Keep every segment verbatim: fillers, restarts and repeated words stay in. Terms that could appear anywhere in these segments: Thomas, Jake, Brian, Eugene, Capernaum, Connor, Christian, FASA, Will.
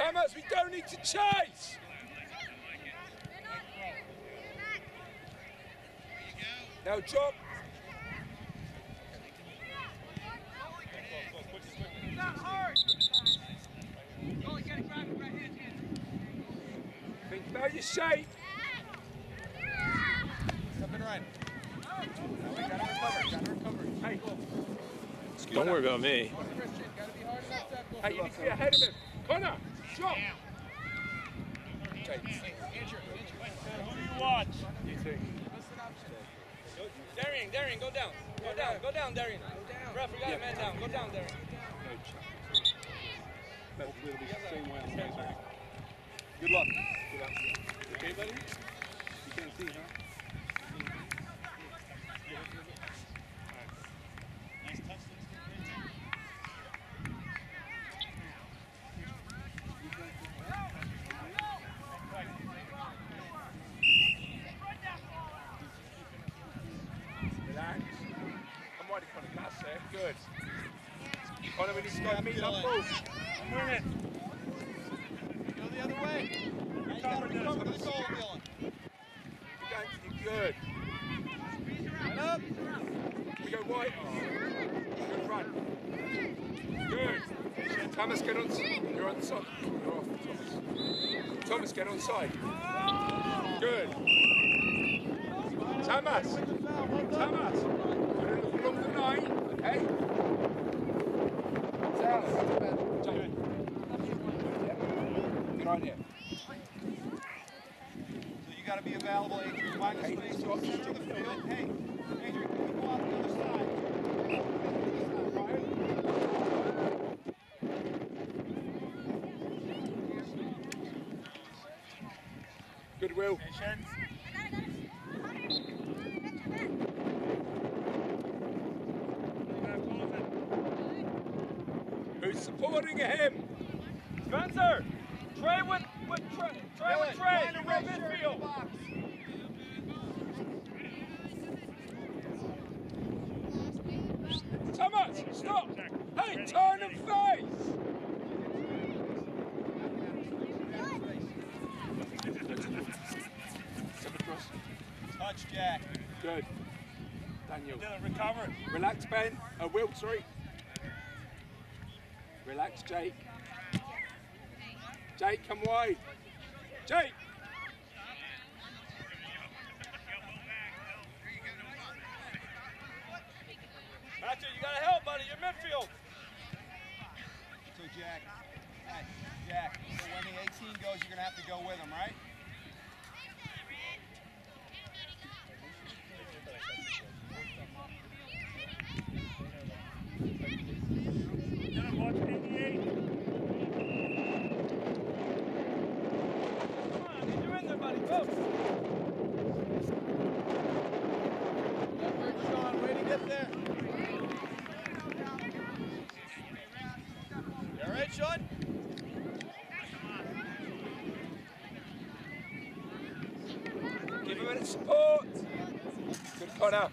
come at us, we don't need to chase! Now drop! Think about your shape! Step in right. No, we gotta recover, gotta recover. Hey. Don't worry about me. Hey, you need to be ahead of him. Connor, drop! Andrew, who you watch? You too. Darian, Darian, go down. Go down, go down, Darian. Ref, we got a man down. Go down, Darian. That's going to be the same way on the way back. Good luck. Good luck. Okay, buddy? You can't see, huh? Good. Connor, we need to start meeting up. Move. Win it. Go the other way. Recover, recover the goal, Dylan. That's good. Right up. We go wide. Good run. Good. Thomas, get on side. You're on side. You're off, Thomas. Thomas, get on side. Good. Thomas. Thomas. Put it along the nine. Hey! It's out. It's out. Get right here. So you got to be available, Adrian. Wide hey, space to the center of the field. Hey, Adrian, can you go off the other side? Goodwill. Patience. Supporting him. Spencer, Trey with with Trey, Trey with Trey in the midfield. Thomas, stop! Hey, turn and face. Touch, Jack. Good. Daniel. Dylan, recover. Relax, Ben. Uh, Will, sorry. Relax, Jake. Jake, come wide. Jake! Matthew, you gotta help, buddy. You're midfield. So, Jack. Hey, Jack, so when the eighteen goes, you're gonna have to go with him, right? Support! Good, Connor.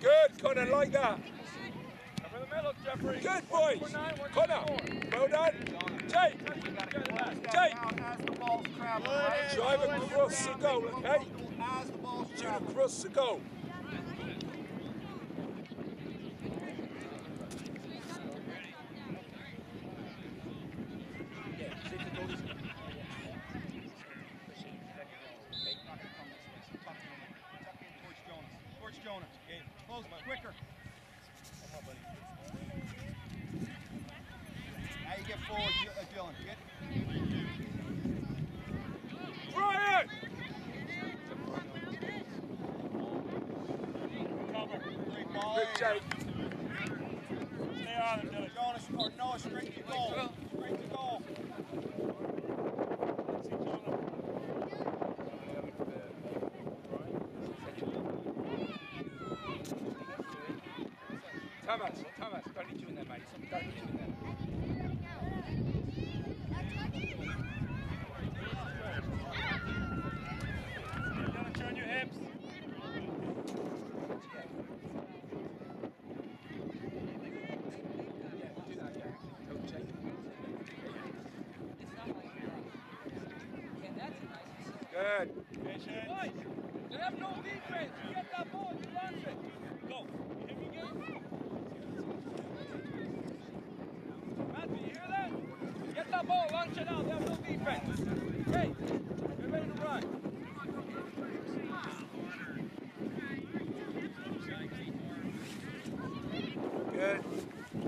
Good, Connor, like that. Cover the middle, Jeffrey. Good, boys. Connor, well done. Jake, Jake. Drive across the goal, okay? Shoot across the goal. Thomas, Thomas, don't need you in there, mate. Don't need you in there. Don't turn your hips. Yeah, do that, yeah. Don't take it. Good. Patient. Boys, they have no defense. Get that ball. You want it. Go. You hear me, guys? Matthew, you hear that? Get that ball. Launch it out. They have no defense. Hey, get ready to run. Good.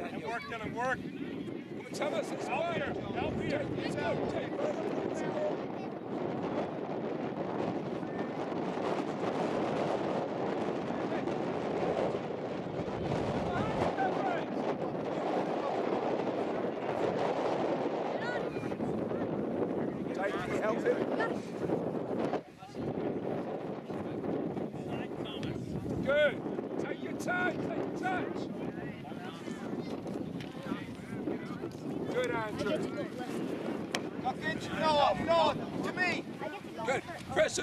And work, Dylan, work. Come and tell us. It's out here. Out here. It's out. Take it.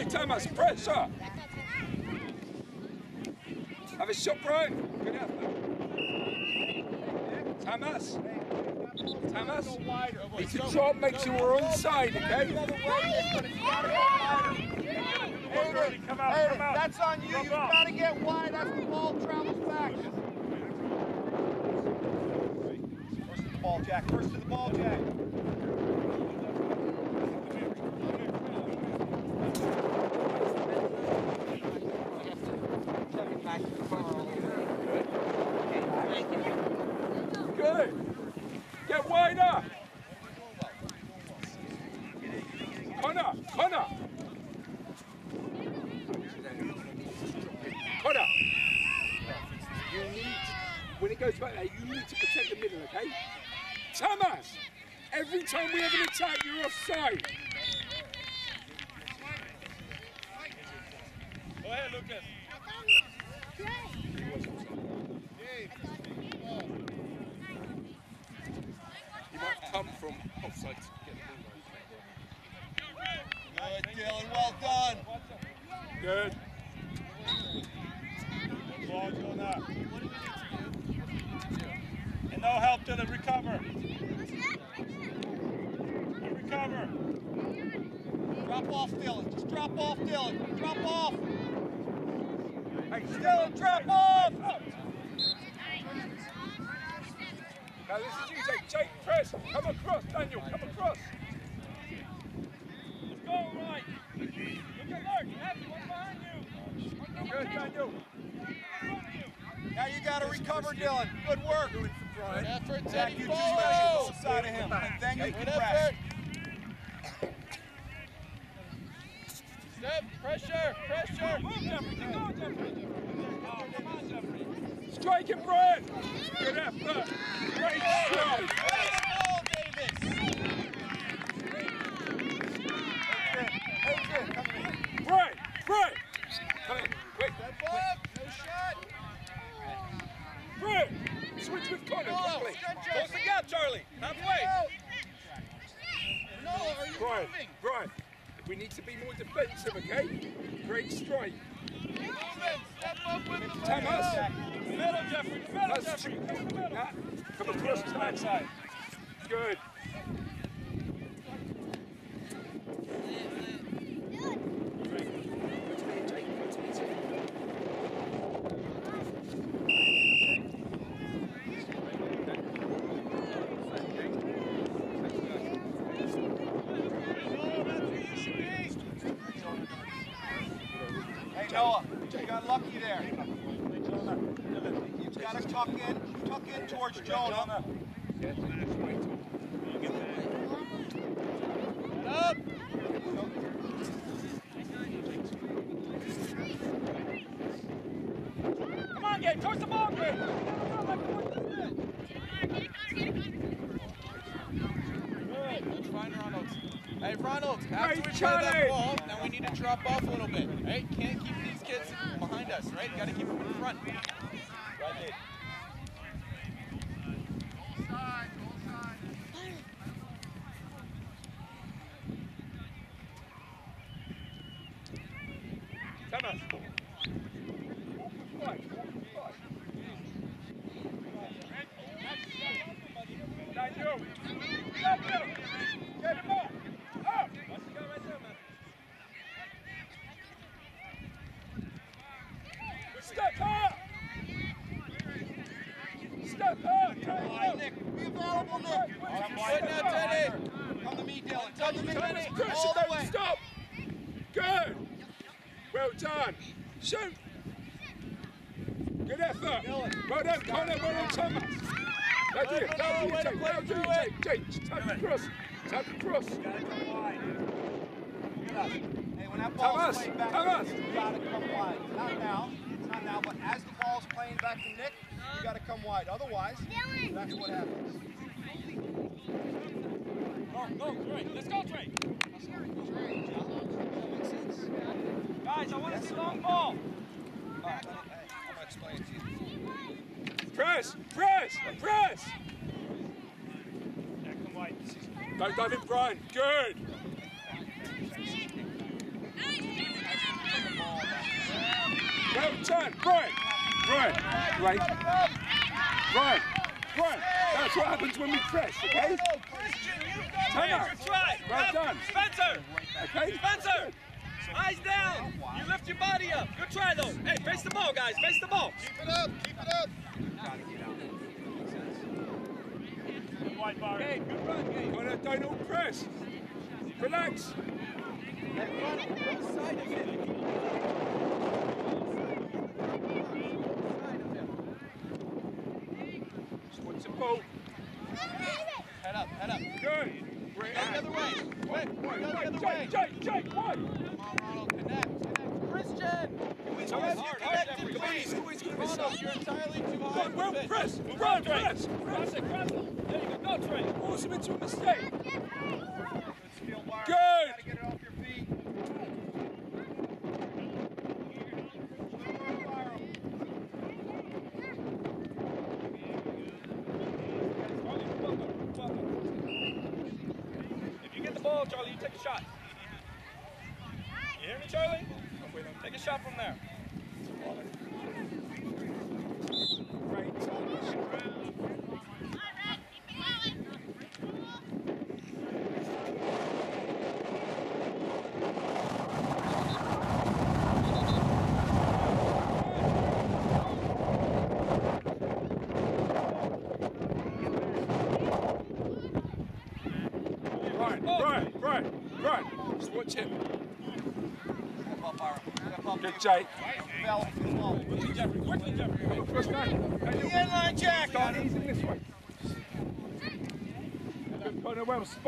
Thomas, pressure! Have a shot, bro! Good effort. Thomas! Thomas! Need to drop, make sure we're on side, okay? Hey, come out, come out. That's on you, you've got to get wide as the ball travels back. First to the ball, Jack, first to the ball, Jack. Every time we have an attack, you're offside. Go ahead, Lucas. You might come from offside to get the ball. Good, Dylan. Well done. Good. And no help, Dylan. Recover. Cover. Drop off, Dylan. Just drop off, Dylan. Drop off. Hey, Dylan, drop off. Now this is you, Jake. Jake, press. Come across, Daniel. Come across. Let's go, right. Look at Lurch. Happy, what's behind you? Good, Daniel. Now you got to recover, Dylan. Good work. Good effort, Zach. You just got to get side of him, and then you can press. Step, pressure, pressure. Move, Jeffrey. Go, Jeffrey. Oh, come on, Jeffrey. Strike and break. Good effort. Great strike. Great ball, Davis. Break, break. Come in, quick. Step up. No shot. Break. Switch with Connor quickly. Close the gap, Charlie. Halfway. No, are you Brian, moving? Brian. We need to be more defensive, okay? Great strike. Step up with the Thomas. Middle, Jeffrey. Middle, Jeffrey. Come, middle. Nah, come across to that side. Good. Towards Jonah. Get up. Come on, get towards the ball, Greg. Hey, Ronald, after we play that ball, now we need to drop off a little bit. Right? Can't keep these kids behind us, right? Got to keep them in front. Right there. Get him up! Up! What's he got right there, man? Step up! Step up! Right, Nick. Be available, Nick. Right, good now, Teddy. Come to me, Dylan. Come to me, Teddy. All the way. Stop. Good. Well done. Shoot. Good effort. Well done, Connor. Well done, Thomas. Well done, Thomas. Well done, Thomas. Tap the cross. Tap the cross. Hey, when that ball's played back to Nick, you gotta come wide. Not now. Not now, but as the ball's playing back to Nick, you gotta come wide. Otherwise, that's what happens. Go, go, Trey. Let's go, Trey. Guys, I want to see long ball. Alright, I'm gonna explain to you. Press! Press! Press! Yeah, come wide. Don't dive in, Brian. Good! Well done, Brian! Brian! Right! Brian! Brian! That's what happens when we press, okay? Tanner! Well done! Spencer! Okay? Spencer! Eyes down! You lift your body up. Good try though. Hey, face the ball, guys. Face the ball. Keep it up. Keep it up. Good wide bar. Hey, good run, game. Well, don't all press. Relax. That run on both sides of it. Squats the ball. Head up. Head up. Good. Go the other way. Quick. Go the other way. Jake, Jake, one. So as you're connected, please, you're entirely too hard. Well, press, run, press, press it, press it. There you go, go, Trey. Force him into a mistake. Good. If you get the ball, Charlie, you take a shot. You hear me, Charlie? Take a shot from there. Right, right, right, right. Just watch him. Good, Jake. Quickly, Jeffrey. Quickly, Jeffrey. The end line, Jack. Start easy this way. Good corner, well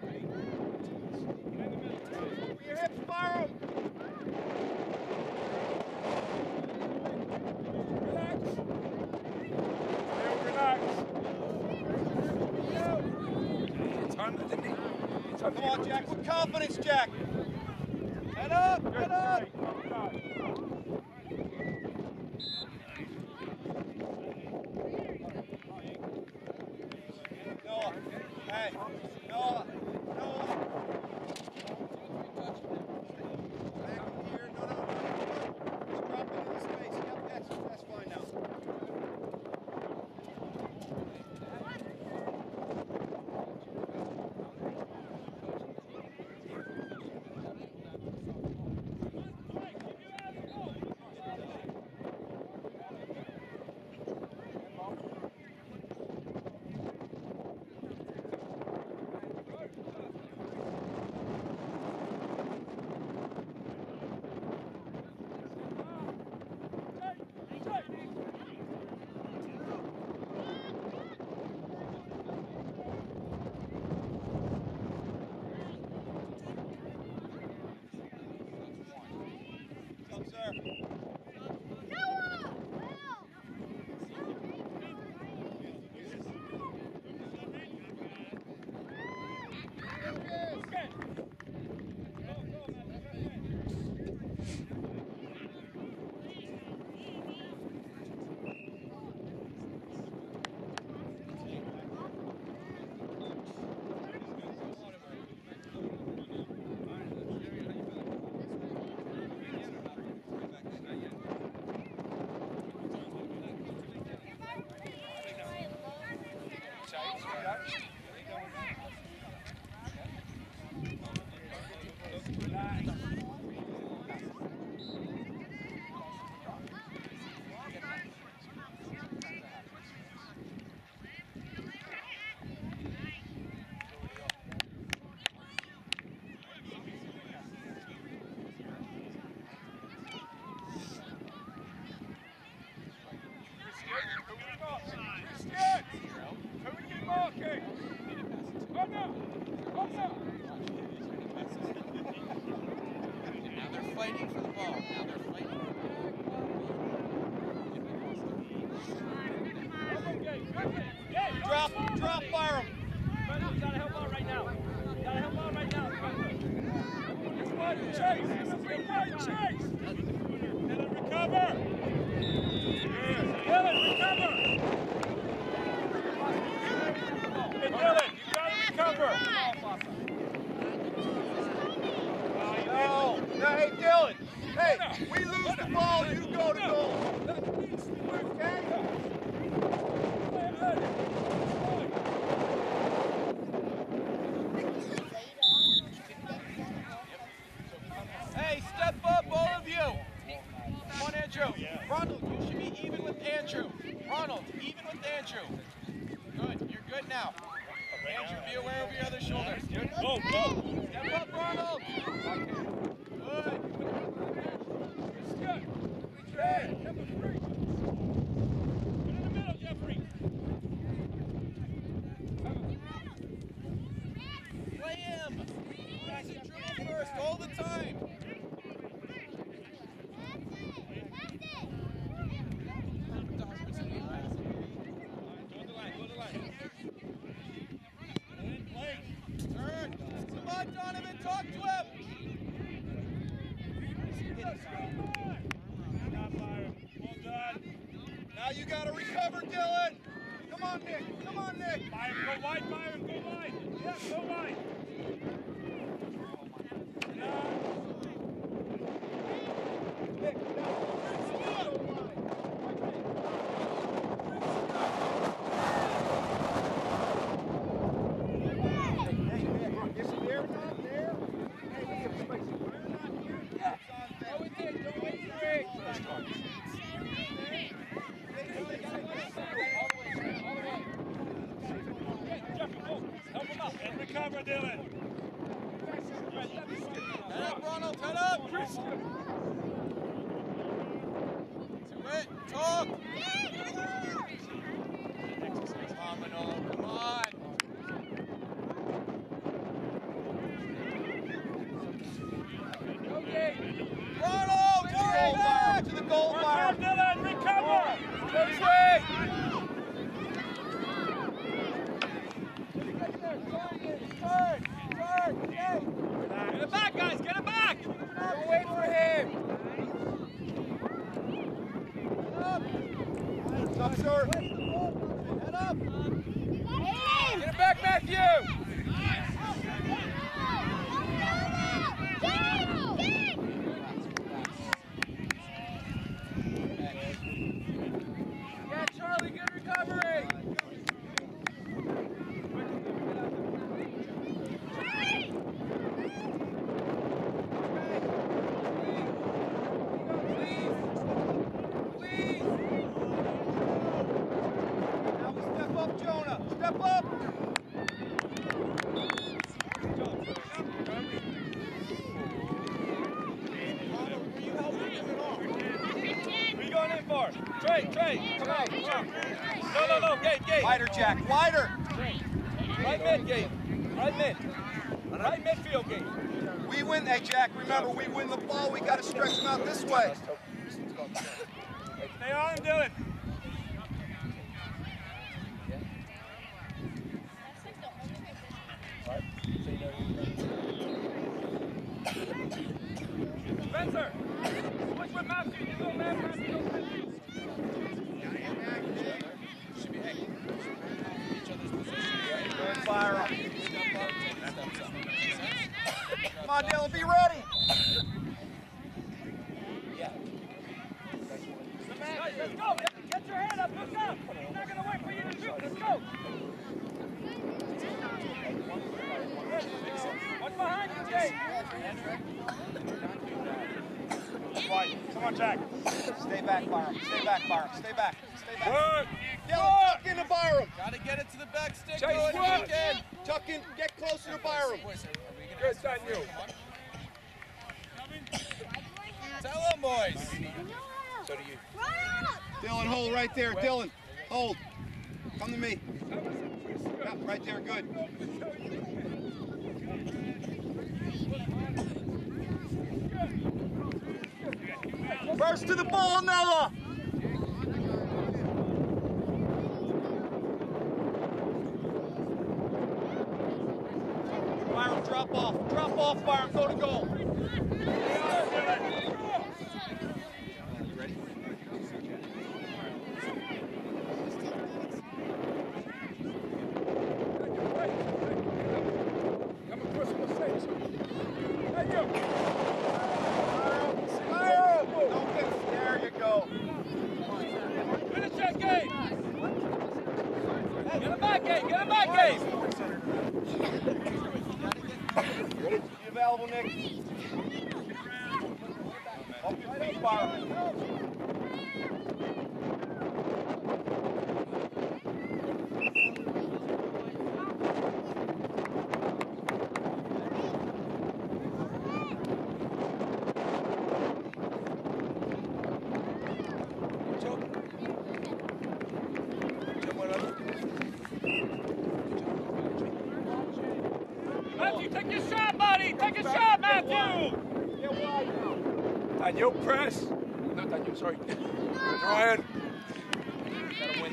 Trey. Your hips, Byron. Relax. Relax. Time to knee. Come on, Jack. With confidence, Jack. Head up. Head up. Good, side, straight up. Wider, Jack. Wider. Right mid gate. Right mid. Right midfield gate. We win. Hey, Jack. Remember, we win the ball. We got to stretch them out this way. Stay on, Dylan. Spencer, switch with Matthew. You little man, Matthew. Fire up. Come on, Dylan, be ready. Yeah. Let's go. Get your head up. Look up. It's not going to work for you to shoot. Let's go. Come on, Jack. Stay back, Byram. Stay back, Byram. Stay back. Stay back. Work. Yeah, tuck into Byram. Gotta get it to the back stick. Chase, work. Tuck in. Get closer to Byram. Good on you. Tell him, boys. So do you. Dylan, hold right there. Dylan, hold. Come to me. Yeah, right there. Good. First to the ball, Noah! Byron, drop off. Drop off, Byron. Go to goal. You ready? Come across the stage. Hey, yo! Nick. Up your feet, Byron. Matthew, take your shot, buddy! Take a shot, Matthew! Daniel, press! No, Daniel, sorry. Ryan.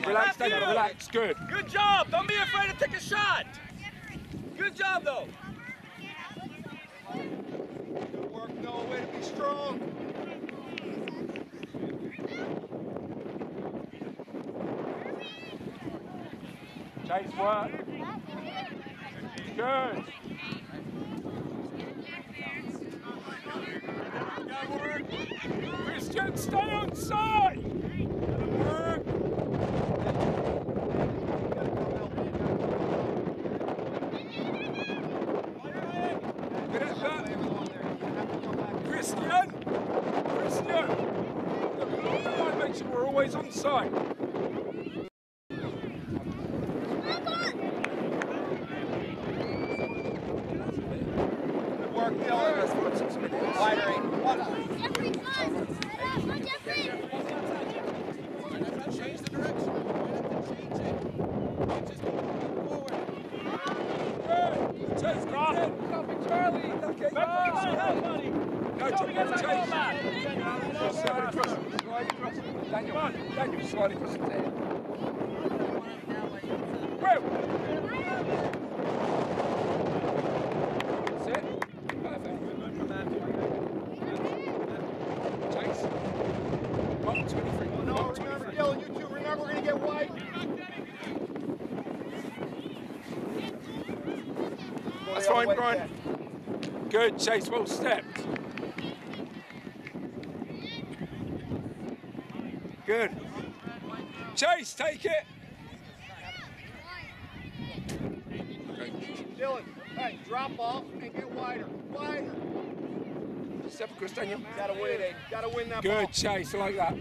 Relax, Daniel, relax. Good. Good job! Don't be afraid to take a shot! Good job, though! Good work, Noah. Way to be strong! Chase, work! Good! Christian, stay outside! Work! Get it back! Christian! Christian! Look, the line makes sure we're always on side. Work, Dylan. Wider eight. Jeffrey, close! Come on, Jeffrey! We're not going to change the direction. We're not going to change it. We're just going to move forward. Good! Chase, got it! Copy, Charlie! Okay, go! Help, buddy! No, Charlie, get that ball back! Daniel, slide across him. Slide across him. Daniel, Daniel, slide across him. Whoa! That's fine, Brian. Good, Chase, well stepped. Good. Chase, take it. Dylan, hey, drop off and get wider. Wider. Step across, Daniel. Gotta win it, gotta win that ball. Good, Chase, I like that.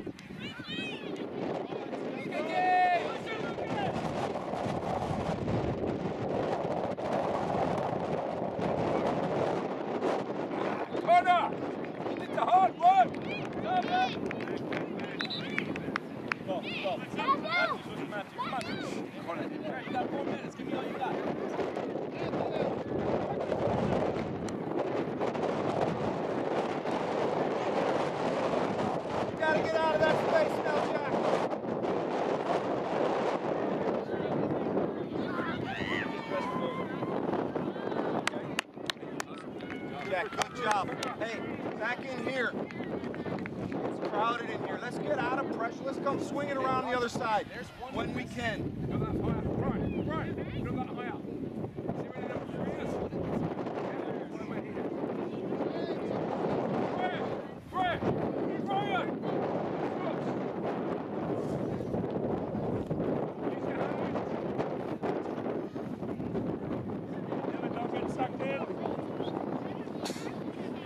Good job. Hey, back in here. It's crowded in here. Let's get out of pressure. Let's come swinging around the other side when we can. Go that high up. Right, right. Go that high up. See where the number is.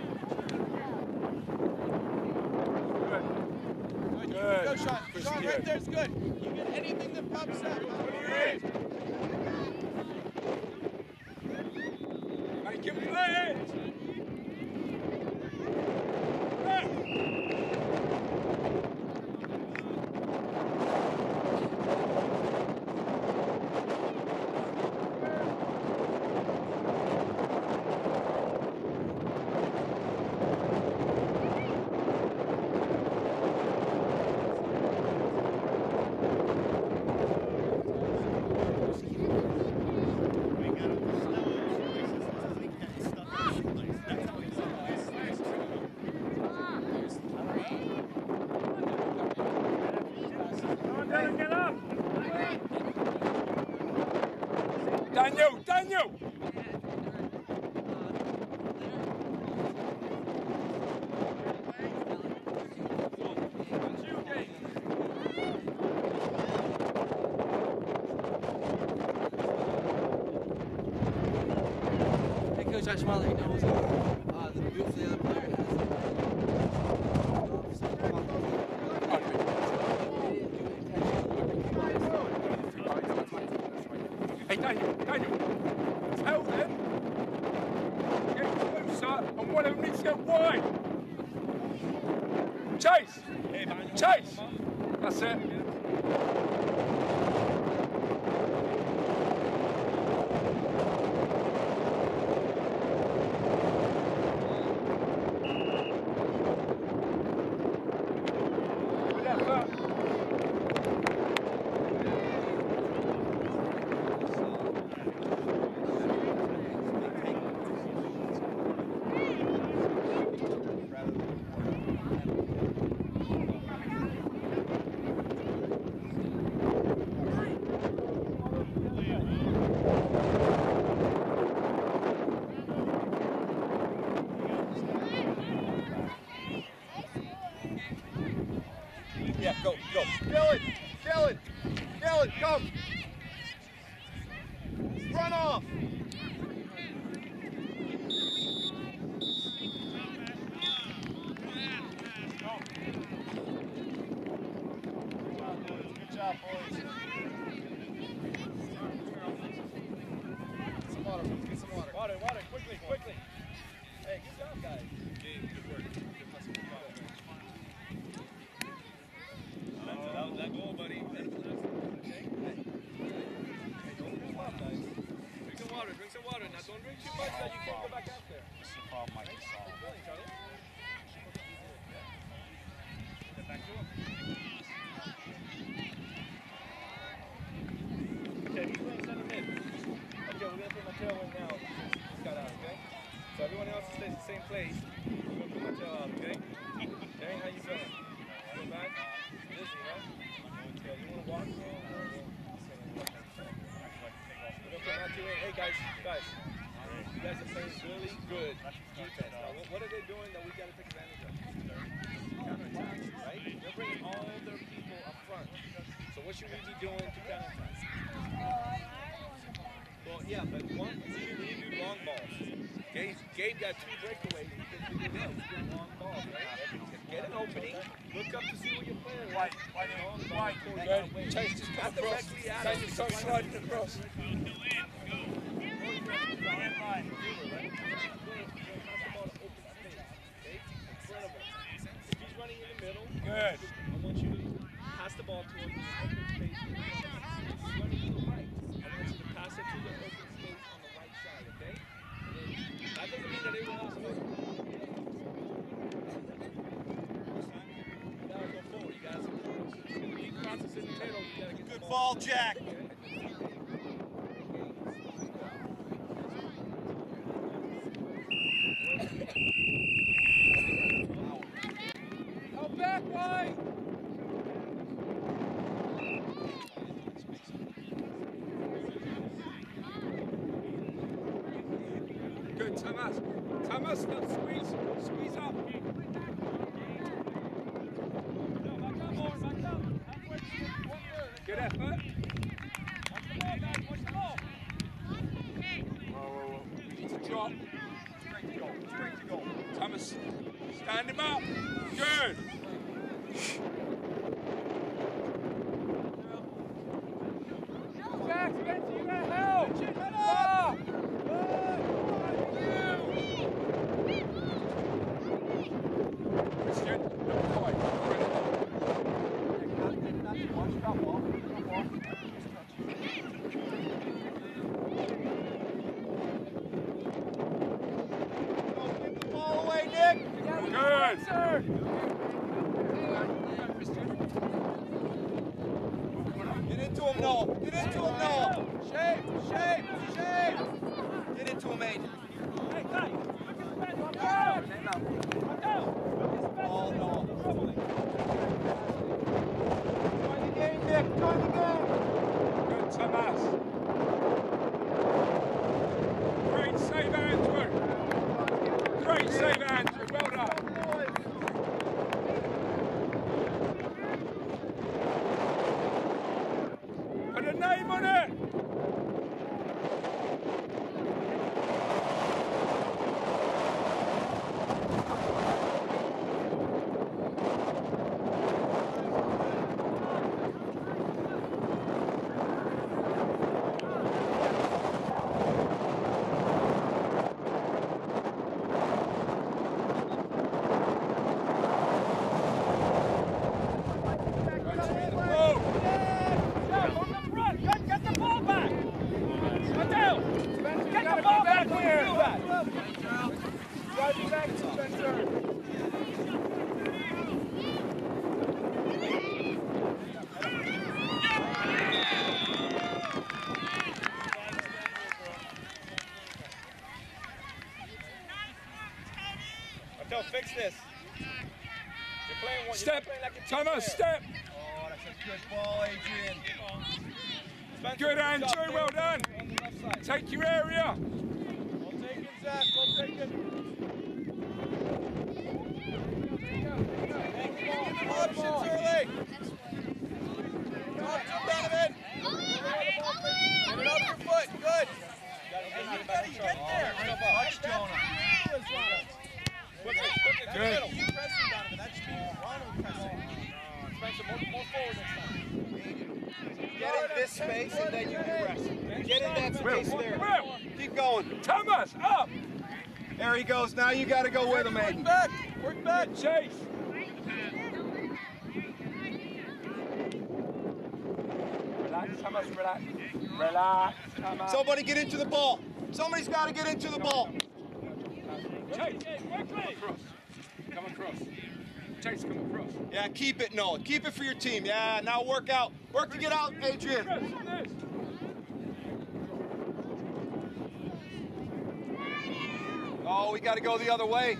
Daniel, Daniel! That coach actually knows uh, the move for the other player has. Hey, Daniel! Daniel, tell them to get closer and one of them needs to get wide. Chase! Chase! That's it. Yeah, go, go. Dylan, Dylan, Dylan, come. Run off. Good job, boys. Get some water, get some water. Water, water, quickly, quickly. Hey, good job, guys. Good work. Good work. That goal, buddy. Bring some water, drink some water. Now don't drink too much that you can't go back out there. This is the problem Mike is solving. Get back to him. Okay, he's playing center mid. Okay, we're going to put Mateo in now. He's got out, okay? So everyone else stays at the same place. We're going to put Mateo out, okay? Darren, how you feeling? Go back. Busy, huh? Guys, you guys are playing really good defense. Now, what are they doing that we got to take advantage of? Counterattack, right? They're bringing all their people up front. So what should we be doing to counterattack? Well, yeah, but one, we need long balls. Gabe, Gabe got two breakaways. He did long balls, right? Get an opening, look up to see what your player is. Why, why, why, why, Chase just got the cross. Chase just started sliding across. If he's running in the middle, good. I want you to pass the ball to him. If he's running to the right, I want you to pass it to the open space on the right side, okay? That doesn't mean that everyone else knows. Good ball, Jack. Go back, White. Good, Thomas. Thomas, squeeze, squeeze up. Good effort. Watch the ball, guys. Watch the ball. Whoa, whoa, whoa. Good job. Straight to goal. Straight to goal. Thomas, stand him up. Good. sir. Get into him now. Get into him now. Shape, shape, shape. Get into him, mate. Hey, guy. Look at the spend. I'm down. Oh, no. Join the game, Nick. Join the game. Good, Tomas. Great save, Antwerp. Great save, Antwerp. Well done. Fix this. You're playing one. Step. Playing like Thomas, step. Oh, that's a good ball, Adrian. Spencer, good, Andrew. Well done. Take your area. We'll take it, Zach. We'll take it. Options early. Top to Donovan. Get it off your foot. Good. Everybody get there. Watch Jonah. Good. Good. Get in this space and then you can press. Get in that space there. Keep going. Thomas, up! There he goes. Now you got to go with him, Aiden. Work back. Work back. Chase. Relax, Thomas. Relax. Relax, Thomas. Somebody get into the ball. Somebody's got to get into the ball. Chase, quickly! Come across. Come across. Chase, come across. Yeah, keep it, Noah. Keep it for your team. Yeah, now work out. Work to get out, Adrian. Oh, we got to go the other way.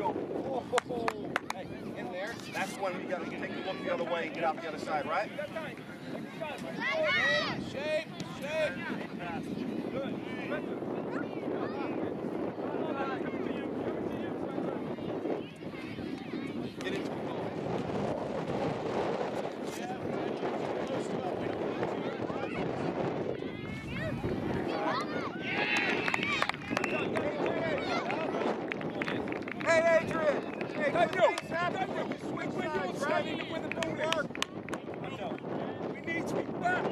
Oh, ho, ho. Hey, in there. That's when we got to take a look the other way and get out the other side, right? Shape, shape. Good. Get into the goal. Hey, Adrian! Hey, thank you! Thank you! Swing when you're standing up with the ball. We need to be back!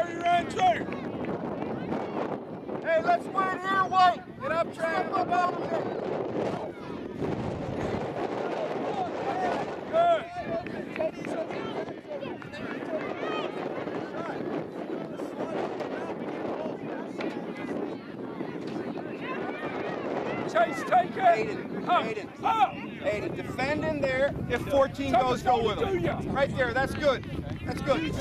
where you ran to. Hey, let's wait here, White, and I'm trying to come out of it. Good. Chase, take it. Aiden, Aiden, Aiden, defend in there. If fourteen goes, go with him. Right there, that's good. That's good.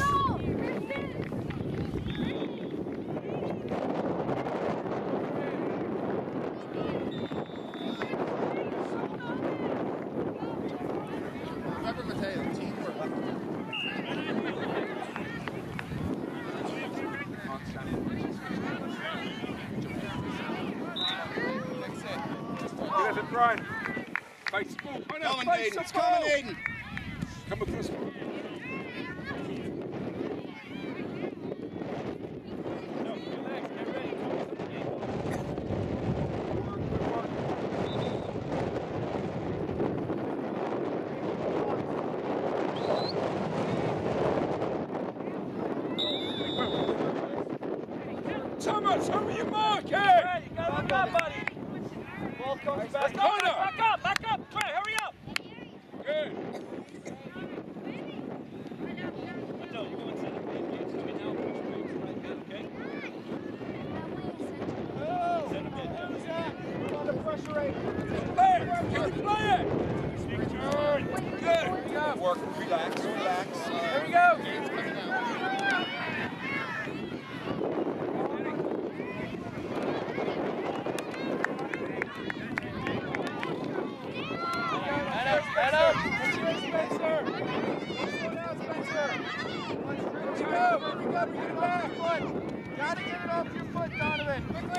Right. Fight. Oh, no, coming, Aiden. It's coming, Aiden. Come across. No, relax. Get ready. Come on. Thomas, how are you marking? Right, you gotta look out, buddy. Ball comes back. Go, back, back up, back up, Trey, hurry up. Good. No, you go inside the plane, you come in now, push away to the right mid, okay? Oh, there was that. We're on the pressure rate. Play it, can you play it? Good, good. Good job. Work, relax, relax. There we go. Game's coming out.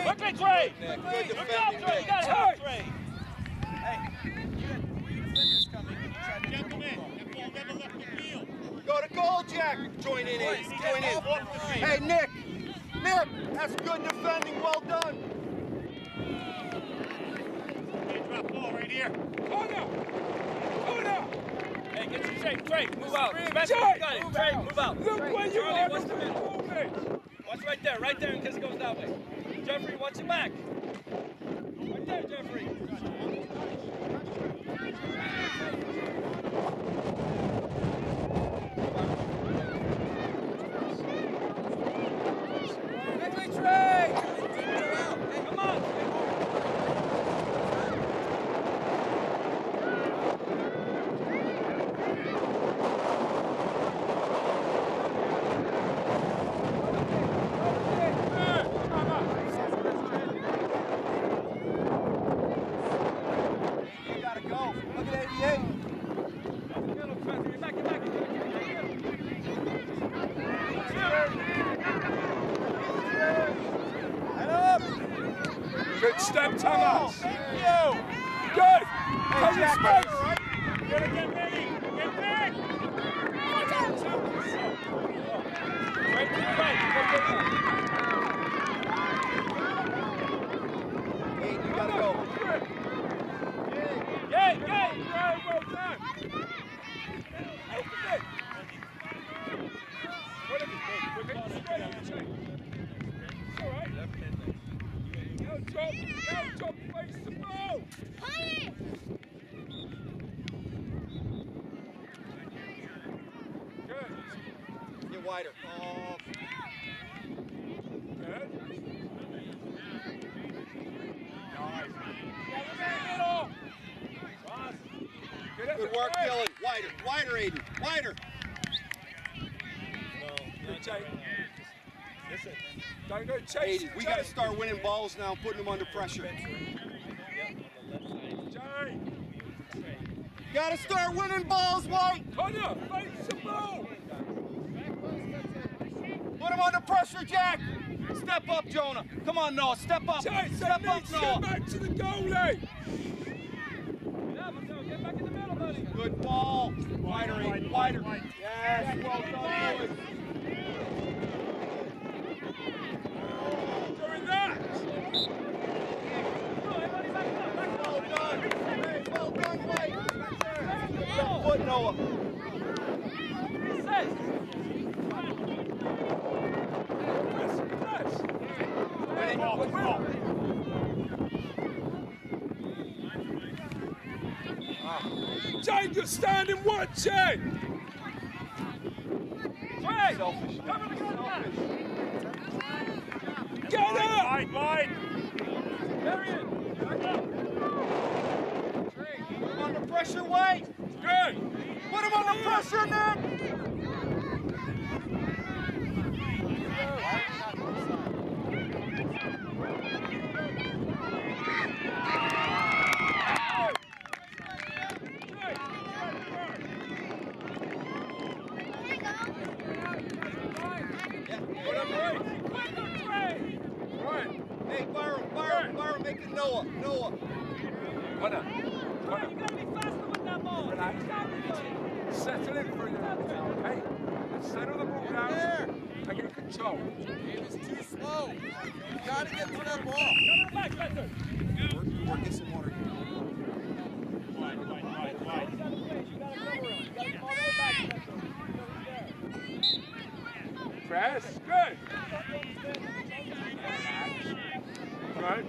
Quickly, Trey! Quickly! Look out, Trey! You gotta help, Trey! Hey, you defender's coming. Gentlemen, get never left the field. Go to goal, Jack! Join in, Ace. Join in. Hey, Nick! Nick! That's good defending. Well done. Hey, drop ball right here. Corner! Corner! Hey, get your shape, Trey. Move out. Smash it. Got it. Trey, move out. Look where you are. What's the movement? Watch right there. Right there in case it goes that way. Jeffrey, watch your back. Right there, Jeffrey. Quickly, Trey! Come on! Step, Thomas! Thank you! Good! Come to space! You gotta get ready! Get back! Right to the right! Hey, you gotta go! Yay! Yay! Well done! Open it! Whatever you think, we're Jump, now jump, face the ball! Play it! Good. Get wider. Oh. Good. Nice. Good, Good work, Billy. Wider, wider, Aiden. Wider. No, good tight. Listen. Don't go chase. Aiden, we got to start winning balls now, putting them under pressure. Got to start winning balls, White. Connor, face the ball. Put him under pressure, Jack. Step up, Jonah. Come on, Noah. Step up. Chase, step up, Noah. Get back to the goalie. Get back in the middle, buddy. Good ball. Wider, Aiden. Wider. Yes. Well done, boys. Foot, Noah. Jay, you're standing one, Jay! Jay! Selfish. Come in the gun. Get up! Light, light! Carry it! Back up! Put him on the pressure, Wade! Good! Put him on the pressure, Nick! Noah, Noah. What up? What up? You gotta be faster with that ball. Relax. Settle in for a little bit, okay? Settle the ball down. There. I get control. It was too slow. You gotta get to that ball. Come on back, Lester. We're getting some water here. Wide, wide, wide, wide. You gotta play. You gotta cover him. You gotta come all the way back, Lester. Press. Good. All right.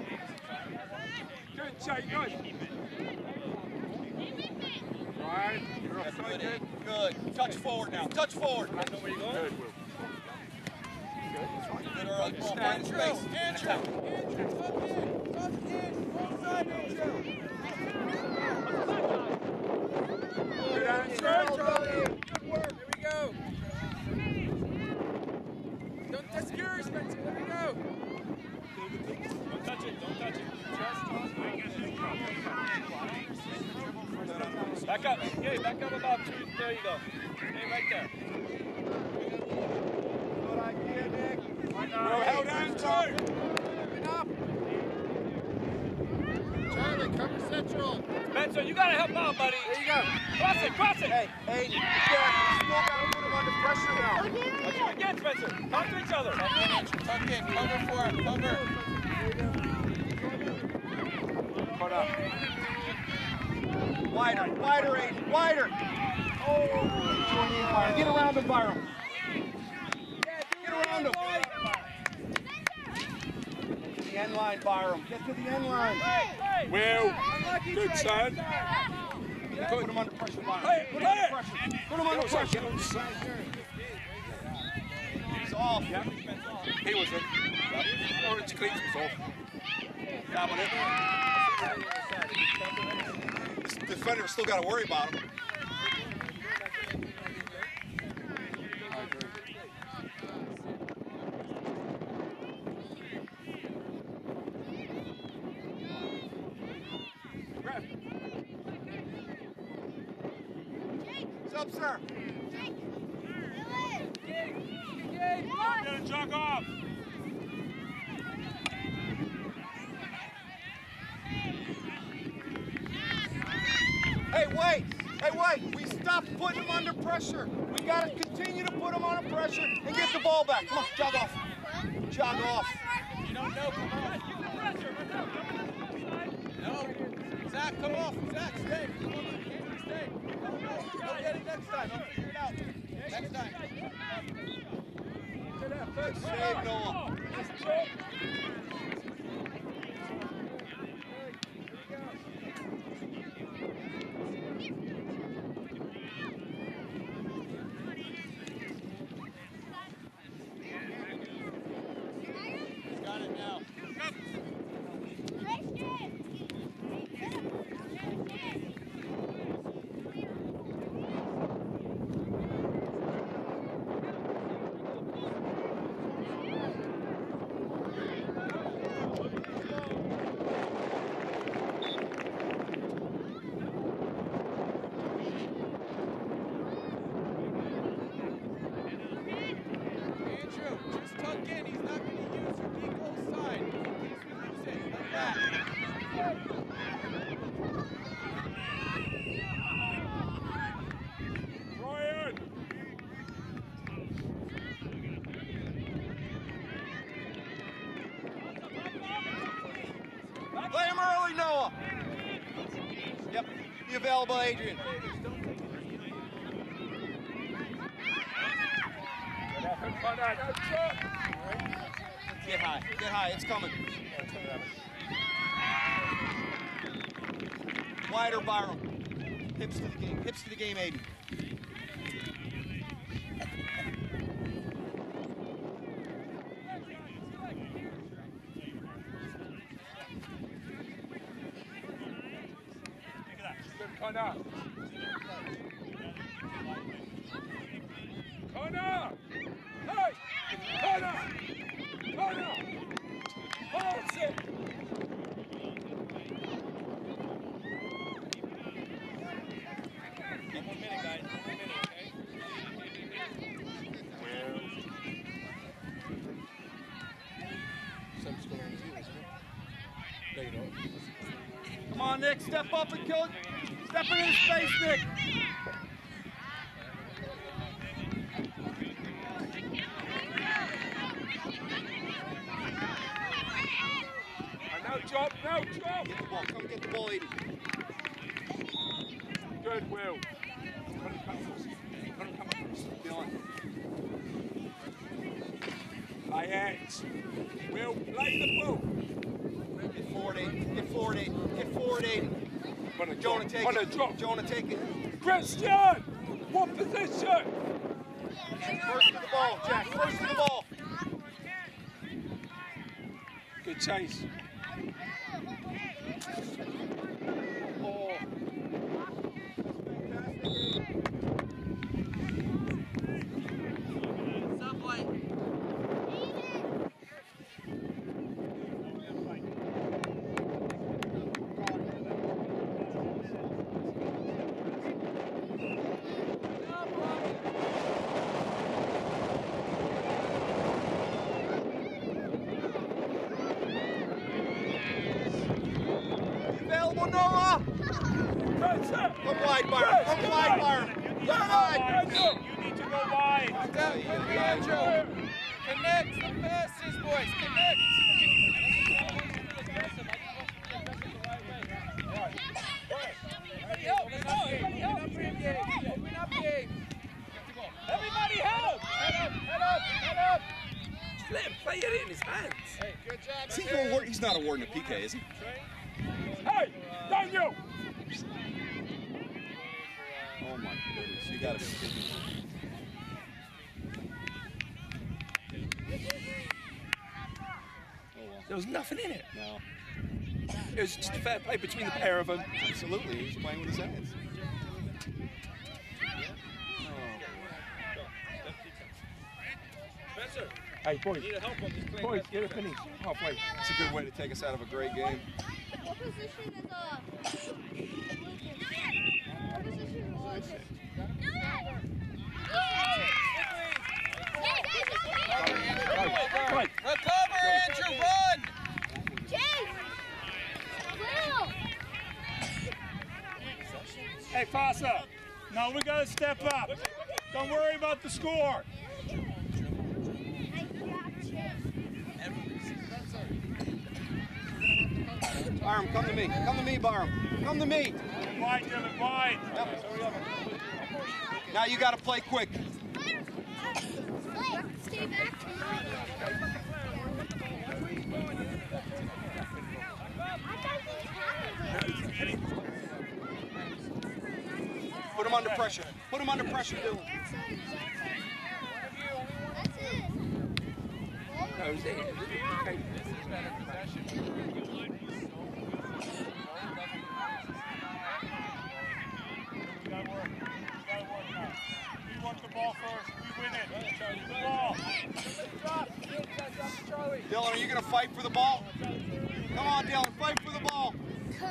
Jay, nice. Right, you're offside, good. Good. Touch forward now. Touch forward. I know where you're going. Good. Good. Good. Good. Stand true. Andrew. Andrew. Tuck in. Tuck in. Offside, Andrew. Good, Andrew. Good work. Here we go. Don't discourage, Spencer. Here we go. Don't touch it. Don't touch it. Back up. Hey, back up about two. There you go. Hey, right there. Good idea, Nick. Why not? We're held on two. Good up. Charlie, cover central. Benson, you got to help out, buddy. There you go. Cross it, cross it. Hey, hey. You still got to put him under pressure now. Let's do it again, Spencer. Talk to each other. Tuck in. Cover for him. Cover. Put up. Wider, wider, Aiden, wider! Oh, get around him, Byron. Get around him. To the end line, Byron. Get to the end line. Will, good son. Put him under pressure, Byron. Put him under pressure. Put him under pressure. He's off. He was in. Orange cleats was off. Defenders still got to worry about him. What's up, sir? Jake. Get a jog off. Hey, wait! Hey, wait! We stopped putting them under pressure. We got to continue to put them under pressure and get the ball back. Come on, jog off. Jog off. You don't know, come on. You can pressure. No. Zach, come off. Zach, stay. Come on, stay. I'll get it next time. I'll figure it out. Next time. Good save, Noah. Available, Adrian. Get high. high. Get high. It's coming. Wider Byram. Hips to the game. Hips to the game, Aiden. Connor! Connor! Hey! Connor! Connor! Hold it! One more minute, guys. One more minute, okay? There you go. Come on, Nick. Step up and kill it. Step in his face, Nick. And now jump, now jump. Get the ball. Come get the ball, Aiden. Good, Will. Come on, come on, come on. Dylan. My hands. Will, play the ball. Get forward, Aiden. Get forward, Aiden. Get forward, Aiden. Jonah, Jonah, take it. Drop. Jonah, take it. Christian! What position? First to the ball, Jack. First to the ball. Good chase. Oh. He's not awarding a P K, is he? Hey, Daniel! Oh my goodness, you gotta be kidding me. Oh, well. There was nothing in it. No. It was just a fair play between the pair of them. Absolutely, he was playing with his hands. Hey, boys, boys, get it finished. Halfway. It's a good way to take us out of a great game. What position is uh? What position is Lucas? Recover, Andrew, run! Chase! Hey, FASA. No, we gotta step up. Don't worry about the score. Byram, come to me. Come to me, Byram. Come to me. Wide, Dylan, wide. Yep. Now you got to play quick. Stay back. Put him under pressure. Put him under pressure, Dylan. That's it. No, this is better possession. Ball first, we win it. Charlie, ball. Dylan, are you going to fight for the ball? Come on, Dylan, fight for the ball. Coach.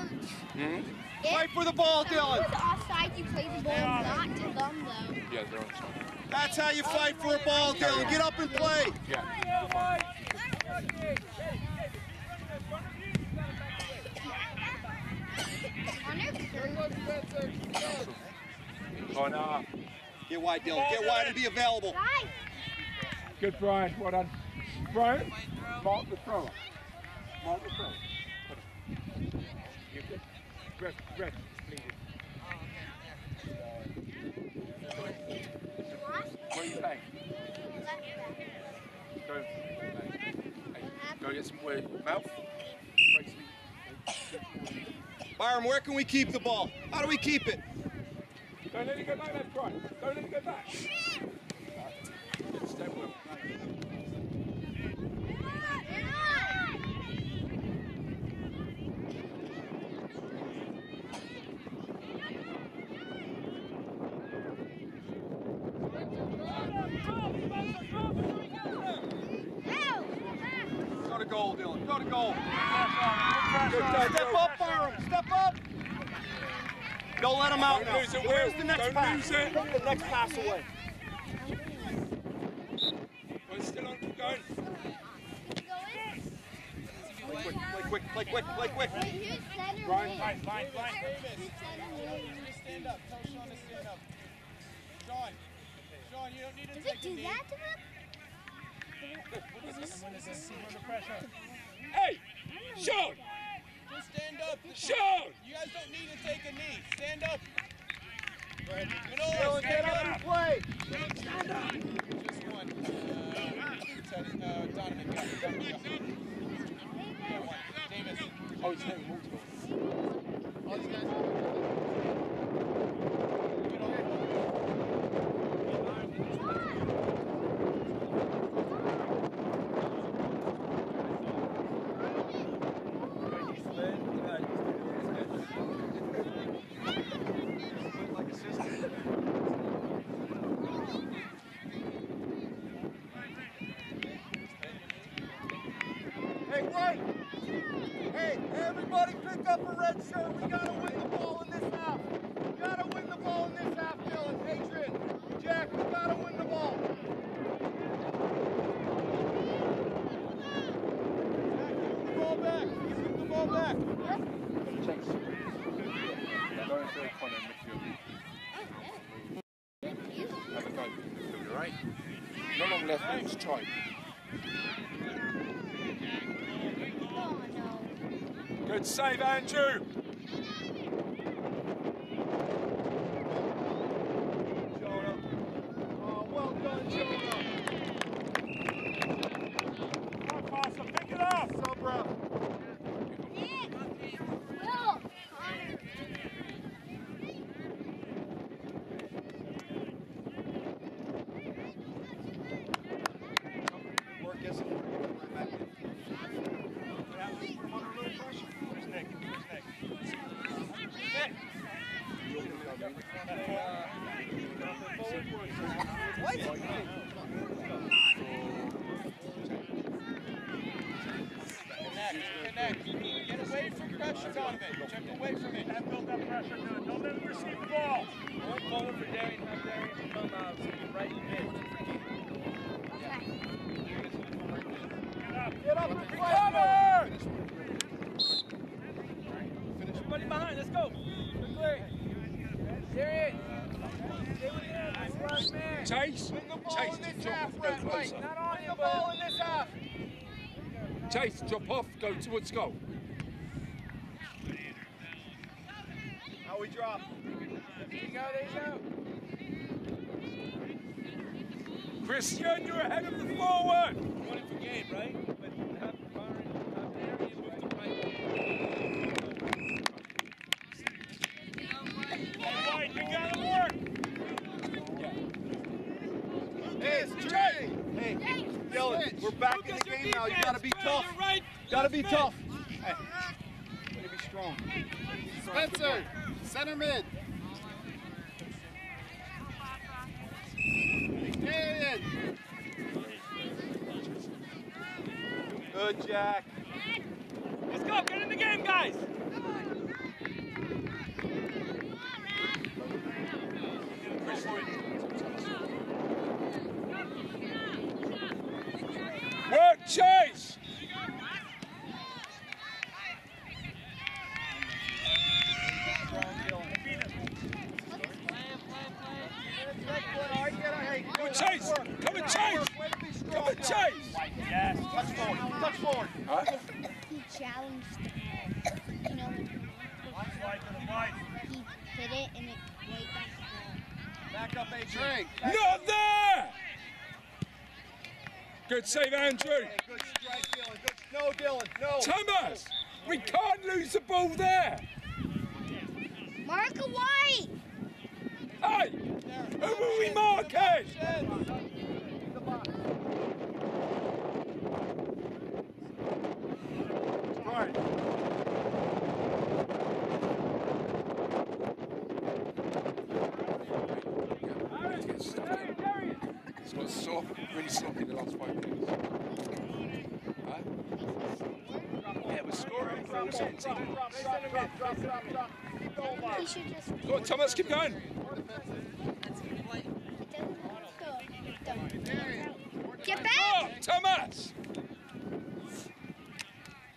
Mm-hmm. Fight for the ball, Dylan. If it was offside, you play the ball, not to them, though. Yeah, they're offside. That's how you fight for a ball, Dylan. Get up and play. Yeah. Oh, no. Get wide, Dylan. Get wide and be available. Good, Brian. Well done. Brian, mark the thrower. Mark the thrower. You're good. Ref, ref, please. What are you saying? Go. I get some way. Mouth. Byron, where can we keep the ball? How do we keep it? Don't let it go back, left front. Don't let it go back. Step well. Go to goal, Dylan. Go to goal. Step up, Byron. Step up. Don't let him out. Don't lose it. Where's the next pass? Don't lose it. The next pass away. We're still on. Keep going. Play quick. Play quick. Play quick. Play quick. Brian, line, line, line. Stand up. Tell Sean to stand up. Sean. Sean, you don't need to take a knee. Does it do that to him? Hey! Sean! Just stand up. Sean! You guys don't need to take a knee. Stand up. Go ahead. Dylan, get up and play. Stand up. Just one. Uh, uh, Donovan, go. Donovan, go. Davis. Oh, he's never moved to all these guys. Try. Good save, Andrew. Chase, Chase, drop off, go closer. Chase, drop off, go towards goal. How we drop? There you go, there you go. Christian, you're ahead of the forward. You want it for game, right? Be tough. Hey. Way to be strong. Spencer, center mid. David. Good, Jack. Let's go. Get in the game, guys. Work, Chase. Chase! Come and chase! Come and chase! Yes. Touch forward! Touch forward! Huh? He challenged it. You know, he hit it and it way back. Back up, Adrian. Not there! Good save, Andrew! Good strike, Dylan. Good strike. No, Dylan, no. Thomas, we can't lose the ball there. Mark away. Hey, who are we marking? Go on, Thomas, keep going. Get back! Oh, Thomas!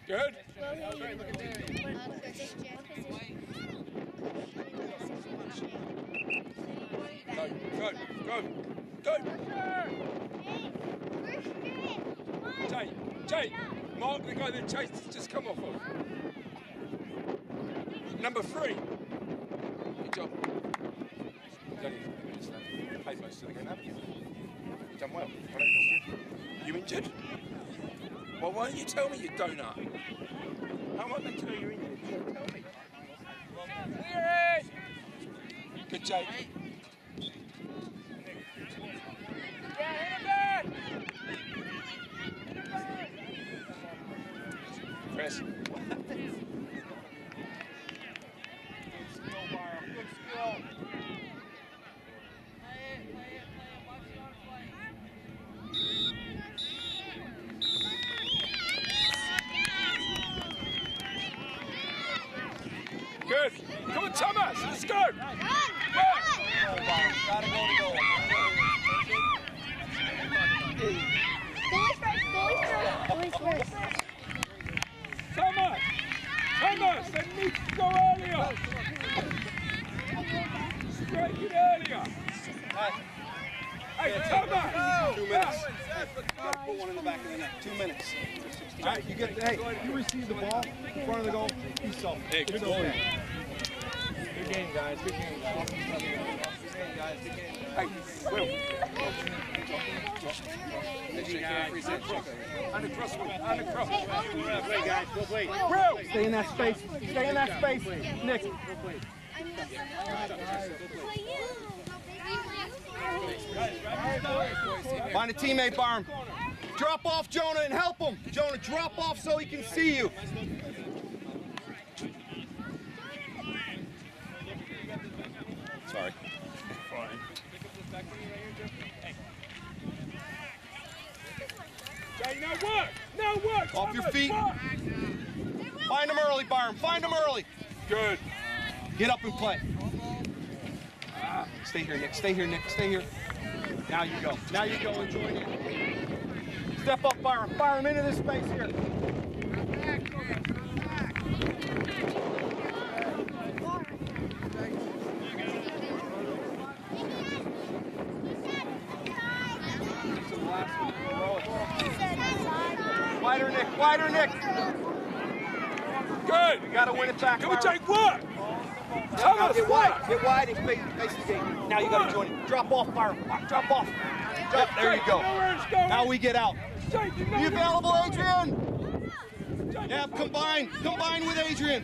Good. Go, go, go, go! Jay, Jay, mark the guy that Jay's just come off of. Number three. Good job. You've done it. You played most of the game, haven't you? You've done well. You injured? Well, why don't you tell me, you donut? How am I meant to know you're injured? Tell me. Clear it! Good, Jake. Yeah, hit him back! Press. Thomas, let's go! Good! Gotta go to goal. Boys first, boys first, boys first. Thomas! Thomas, they need to go earlier! Strike it earlier! Hey, Thomas! Two minutes. Put one in the back of the net. Two minutes. Right, you get, hey, you receive the ball in front of the goal, you solve it. Hey, good goalie. Good game, guys. Good game, guys. Good game, guys. Good game, guys. Hey, Will. And across, Will. And across. Play, guys. Go play. Will! Stay in that space. Stay in that space. Nick. Go play. Find a teammate, Barham. Drop off Jonah and help him. Jonah, drop off so he can see you. Sorry. Fine. Jay, no work! No work! Off Thomas, your feet. Work. Find him early, Byron. Find him early. Good. Get up and play. Ah, stay here, Nick. Stay here, Nick. Stay here. Now you go. Now you go. Enjoy it. Step up, Byron. Fire him into this space here. Wider, Nick. Wider, Nick. Good. We got to win it back. Go, Jake. What? Thomas, get wide. Get wide and face the game. Now you got to join it. Drop off, Byron. Drop off. Drop. There you go. Now we get out. Be available, Adrian. Yeah, combine. Combine with Adrian.